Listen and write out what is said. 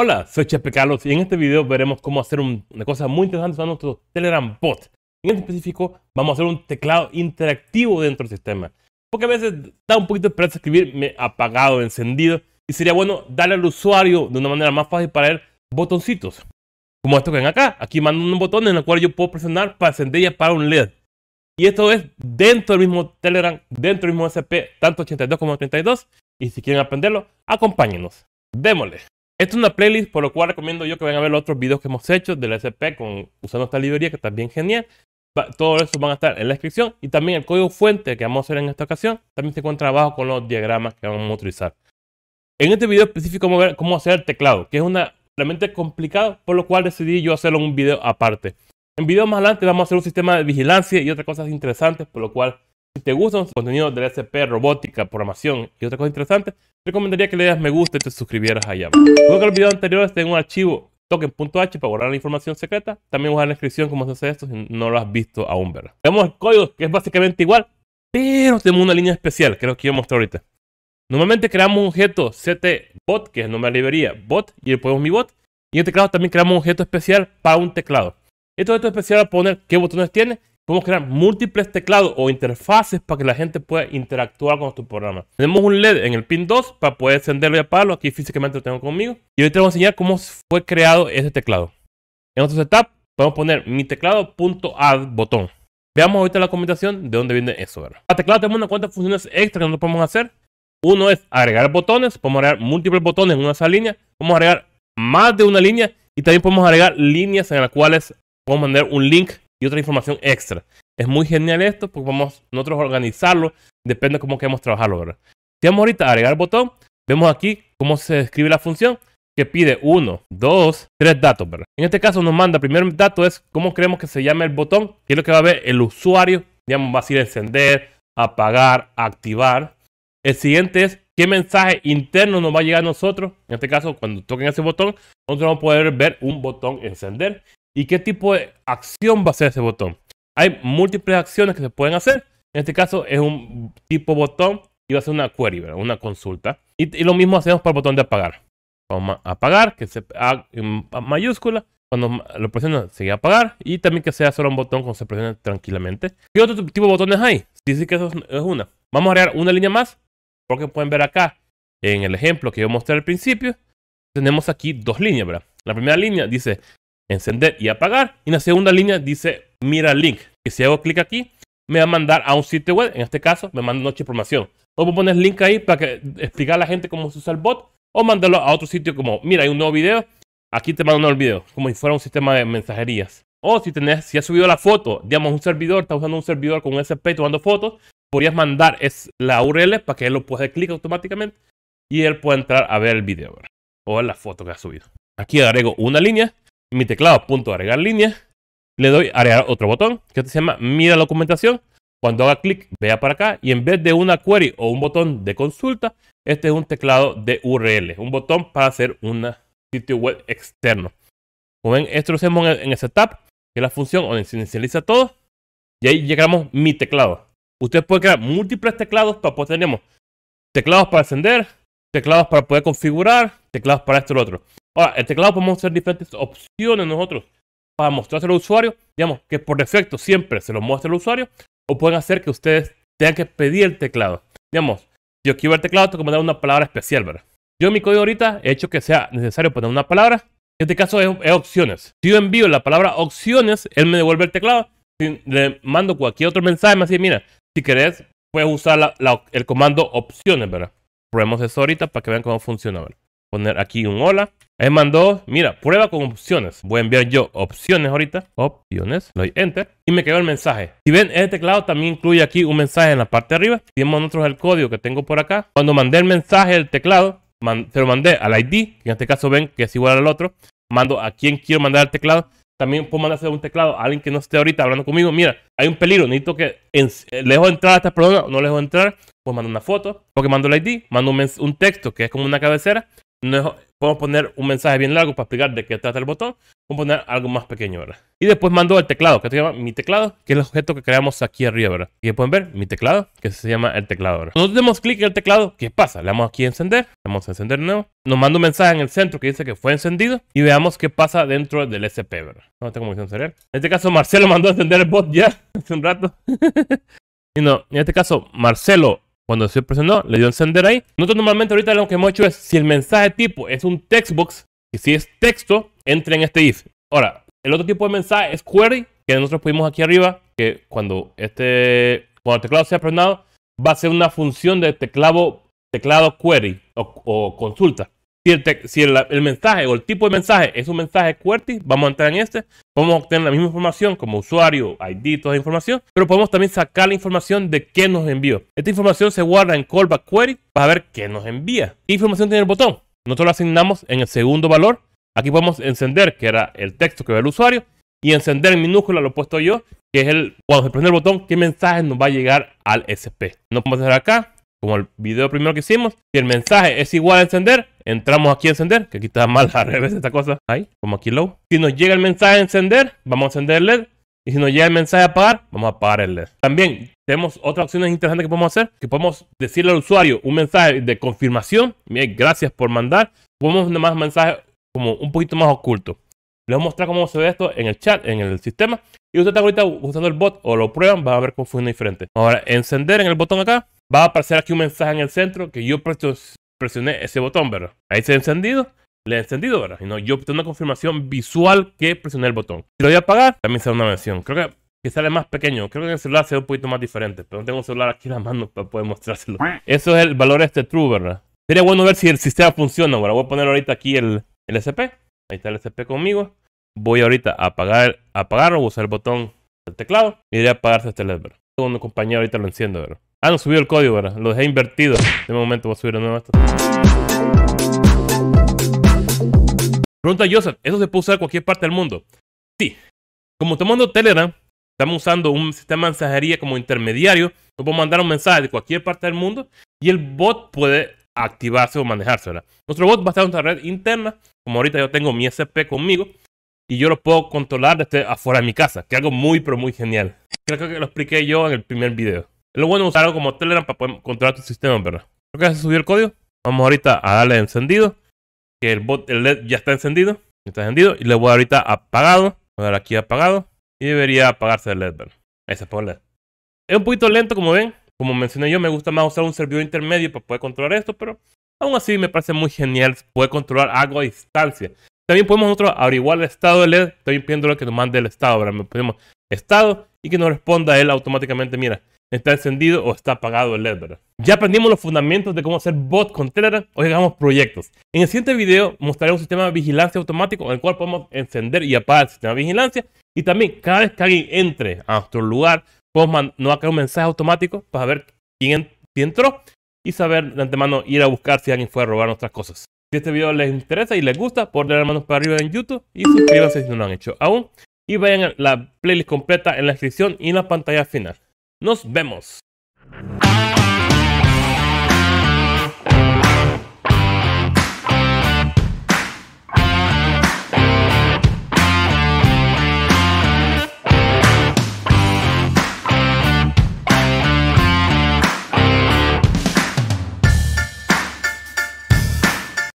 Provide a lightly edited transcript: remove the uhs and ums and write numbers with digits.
Hola, soy Chepe Carlos y en este video veremos cómo hacer una cosa muy interesante usando nuestro Telegram Bot. En específico, vamos a hacer un teclado interactivo dentro del sistema. Porque a veces da un poquito de pereza escribir apagado, encendido, y sería bueno darle al usuario de una manera más fácil para él botoncitos. Como esto que ven acá, aquí mando un botón en el cual yo puedo presionar para encender y apagar un LED. Y esto es dentro del mismo Telegram, dentro del mismo ESP, tanto 82 como 32. Y si quieren aprenderlo, acompáñenos. Démosle. Esta es una playlist, por lo cual recomiendo yo que vayan a ver los otros videos que hemos hecho del ESP usando esta librería que está bien genial. Todo eso van a estar en la descripción, y también el código fuente que vamos a hacer en esta ocasión también se encuentra abajo con los diagramas que vamos a utilizar. En este video específico vamos a ver cómo hacer el teclado, que es realmente complicado, por lo cual decidí yo hacerlo en un video aparte. En videos más adelante vamos a hacer un sistema de vigilancia y otras cosas interesantes, por lo cual si te gustan los contenidos del ESP, robótica, programación y otras cosas interesantes, te recomendaría que le das me gusta y te suscribieras allá. Luego que los videos anteriores tengo un archivo token.h para guardar la información secreta. También voy a dejar en la descripción cómo se hace esto si no lo has visto aún, ¿verdad? Tenemos el código que es básicamente igual, pero tenemos una línea especial que es lo que yo mostrar ahorita. Normalmente creamos un objeto CTBot, que es el nombre de la librería, bot, y le ponemos mi bot. Y en el teclado también creamos un objeto especial para un teclado. Este objeto especial va a poner qué botones tiene. Podemos crear múltiples teclados o interfaces para que la gente pueda interactuar con nuestro programa. Tenemos un LED en el pin 2 para poder encenderlo y apagarlo. Aquí físicamente lo tengo conmigo. Y hoy te voy a enseñar cómo fue creado ese teclado. En otro setup podemos poner mi teclado.add botón. Veamos ahorita la comentación de dónde viene eso, ¿verdad? Para teclado tenemos una cuanta de funciones extra que nosotros podemos hacer. Uno es agregar botones. Podemos agregar múltiples botones en una sola línea. Podemos agregar más de una línea. Y también podemos agregar líneas en las cuales podemos mandar un link y otra información extra. Es muy genial esto porque vamos nosotros a organizarlo, depende de cómo queremos trabajarlo, ¿verdad? Si vamos ahorita a agregar botón, vemos aquí cómo se describe la función que pide 1, 2, 3 datos, ¿verdad? En este caso nos manda, el primer dato es cómo queremos que se llame el botón, que es lo que va a ver el usuario, digamos, va a decir encender, apagar, activar. El siguiente es qué mensaje interno nos va a llegar a nosotros. En este caso, cuando toquen ese botón, nosotros vamos a poder ver un botón encender. ¿Y qué tipo de acción va a ser ese botón? Hay múltiples acciones que se pueden hacer. En este caso es un tipo botón y va a ser una query, ¿verdad? Una consulta. Y lo mismo hacemos para el botón de apagar. Vamos a apagar, que se haga en mayúscula. Cuando lo presiona, se va a apagar. Y también que sea solo un botón cuando se presiona tranquilamente. ¿Qué otro tipo de botones hay? Sí, sí que eso es una. Vamos a agregar una línea más. Porque pueden ver acá, en el ejemplo que yo mostré al principio, tenemos aquí dos líneas, ¿verdad? La primera línea dice encender y apagar. Y en la segunda línea dice mira el link. Que si hago clic aquí, me va a mandar a un sitio web. En este caso, me manda mucha información. O puedo poner link ahí para que explicar a la gente cómo se usa el bot. O mandarlo a otro sitio como, mira, hay un nuevo video. Aquí te mando un nuevo video. Como si fuera un sistema de mensajerías. O si has subido la foto, digamos un servidor, está usando un servidor con un ESP tomando fotos, podrías mandar la URL para que él lo pueda hacer clic automáticamente. Y él pueda entrar a ver el video, ¿verdad? O la foto que ha subido. Aquí agrego una línea. Mi teclado, punto agregar línea, le doy agregar otro botón, que se llama mira la documentación. Cuando haga clic, vea para acá, y en vez de una query o un botón de consulta, este es un teclado de URL, un botón para hacer un sitio web externo. Como ven, esto lo hacemos en el setup, que es la función donde se inicializa todo, y ahí llegamos mi teclado. Ustedes pueden crear múltiples teclados, para pues tenemos teclados para encender, teclados para poder configurar, teclados para esto y lo otro. Ahora, el teclado podemos hacer diferentes opciones nosotros para mostrárselo al usuario. Digamos que por defecto siempre se lo muestra al usuario. O pueden hacer que ustedes tengan que pedir el teclado. Digamos, si yo quiero el teclado, tengo que mandar una palabra especial, ¿verdad? Yo en mi código ahorita he hecho que sea necesario poner una palabra. En este caso es opciones. Si yo envío la palabra opciones, él me devuelve el teclado. Si le mando cualquier otro mensaje, me dice, mira, si querés, puedes usar el comando opciones, ¿verdad? Probemos eso ahorita para que vean cómo funciona, ¿verdad? Poner aquí un hola. Él mandó, mira, prueba con opciones. Voy a enviar yo opciones ahorita. Opciones, le doy enter y me quedó el mensaje. Si ven, este teclado también incluye aquí un mensaje en la parte de arriba. Si vemos nosotros el código que tengo por acá, cuando mandé el mensaje del teclado, se lo mandé al ID, que en este caso ven que es igual al otro. Mando a quien quiero mandar el teclado. También puedo mandarse un teclado a alguien que no esté ahorita hablando conmigo. Mira, hay un peligro, necesito que le dejo entrar a esta persona o no le dejo entrar. Pues mando una foto, porque mando el ID, mando un texto que es como una cabecera. Podemos poner un mensaje bien largo para explicar de qué trata el botón. Vamos a poner algo más pequeño, ¿verdad? Y después mando al teclado, que se llama mi teclado, que es el objeto que creamos aquí arriba, ¿verdad? Y pueden ver mi teclado, que se llama el teclado, ¿verdad? Nosotros damos clic en el teclado, ¿qué pasa? Le damos aquí a encender, le damos a encender de nuevo. Nos manda un mensaje en el centro que dice que fue encendido. Y veamos qué pasa dentro del ESP, ¿verdad? No tengo conexión serial. En este caso, Marcelo mandó a encender el bot ya hace un rato. Y no, en este caso, Marcelo, cuando se presionó, le dio a encender ahí. Nosotros normalmente ahorita lo que hemos hecho es, si el mensaje tipo es un textbox, y si es texto, entra en este if. Ahora, el otro tipo de mensaje es query, que nosotros pusimos aquí arriba, que cuando el teclado sea presionado, va a ser una función de teclado query o consulta. Si el mensaje o el tipo de mensaje es un mensaje QWERTY, vamos a entrar en este. Vamos a obtener la misma información como usuario, ID, toda la información. Pero podemos también sacar la información de qué nos envió. Esta información se guarda en Callback Query para ver qué nos envía. ¿Qué información tiene el botón? Nosotros lo asignamos en el segundo valor. Aquí podemos encender, que era el texto que ve el usuario. Y encender en minúscula, lo he puesto yo, que es el cuando se presiona el botón, qué mensaje nos va a llegar al ESP. No podemos hacer acá, como el video primero que hicimos. Si el mensaje es igual a encender, entramos aquí a encender, que aquí está mal al revés esta cosa. Ahí, como aquí low. Si nos llega el mensaje a encender, vamos a encender el LED. Y si nos llega el mensaje a apagar, vamos a apagar el LED. También tenemos otras opciones interesantes que podemos hacer. Que podemos decirle al usuario un mensaje de confirmación. Bien, gracias por mandar. Podemos mandar un mensaje como un poquito más oculto. Les voy a mostrar cómo se ve esto en el chat, en el sistema. Y ustedes están ahorita usando el bot o lo prueban, van a ver cómo funciona diferente. Ahora, encender en el botón acá. Va a aparecer aquí un mensaje en el centro que yo presioné ese botón, ¿verdad? Ahí se ha encendido, le he encendido, ¿verdad? Y no, yo tengo una confirmación visual que presioné el botón. Si lo voy a apagar, también sale una mención. Creo que sale más pequeño. Creo que en el celular se ve un poquito más diferente. Pero no tengo un celular aquí en la mano para poder mostrárselo. Eso es el valor true, ¿verdad? Sería bueno ver si el sistema funciona, ¿verdad? Voy a poner ahorita aquí el ESP. Ahí está el ESP conmigo. Voy ahorita a apagarlo, voy a usar el botón del teclado y iré a apagarse este LED, ¿verdad? Con compañero ahorita lo enciendo, ¿verdad? Ah, no subió el código, ¿verdad? Lo dejé invertido. De momento voy a subir de nuevo esto. Pregunta Joseph, ¿eso se puede usar en cualquier parte del mundo? Sí. Como estamos usando Telegram, estamos usando un sistema de mensajería como intermediario. Nos podemos mandar un mensaje de cualquier parte del mundo y el bot puede activarse o manejarse, ¿verdad? Nuestro bot va a estar en nuestra red interna. Como ahorita yo tengo mi ESP conmigo y yo lo puedo controlar desde afuera de mi casa, que es algo muy, pero muy genial. Creo que lo expliqué yo en el primer video. Lo bueno es usar algo como Telegram para poder controlar tu sistema, ¿verdad? Creo que ya se subió el código. Vamos ahorita a darle encendido. Que el LED ya está encendido. Y le voy a ahorita apagado. Voy a dar aquí apagado. Y debería apagarse el LED, ¿verdad? Ahí se apagó el LED. Es un poquito lento, como ven. Como mencioné yo, me gusta más usar un servidor intermedio para poder controlar esto. Pero aún así me parece muy genial poder controlar algo a distancia. También podemos nosotros averiguar el estado del LED. Estoy pidiendo que nos mande el estado, ¿verdad? Me ponemos estado y que nos responda él automáticamente. Mira. Está encendido o está apagado el LED, ¿verdad? Ya aprendimos los fundamentos de cómo hacer bot con Telegram. Hoy hagamos proyectos. En el siguiente video mostraré un sistema de vigilancia automático en el cual podemos encender y apagar el sistema de vigilancia. Y también cada vez que alguien entre a nuestro lugar, podemos mandar un mensaje automático para ver quién entró y saber de antemano ir a buscar si alguien fue a robar nuestras cosas. Si este video les interesa y les gusta, pueden darle manos para arriba en YouTube y suscríbanse si no lo han hecho aún. Y vayan a la playlist completa en la descripción y en la pantalla final. Nos vemos.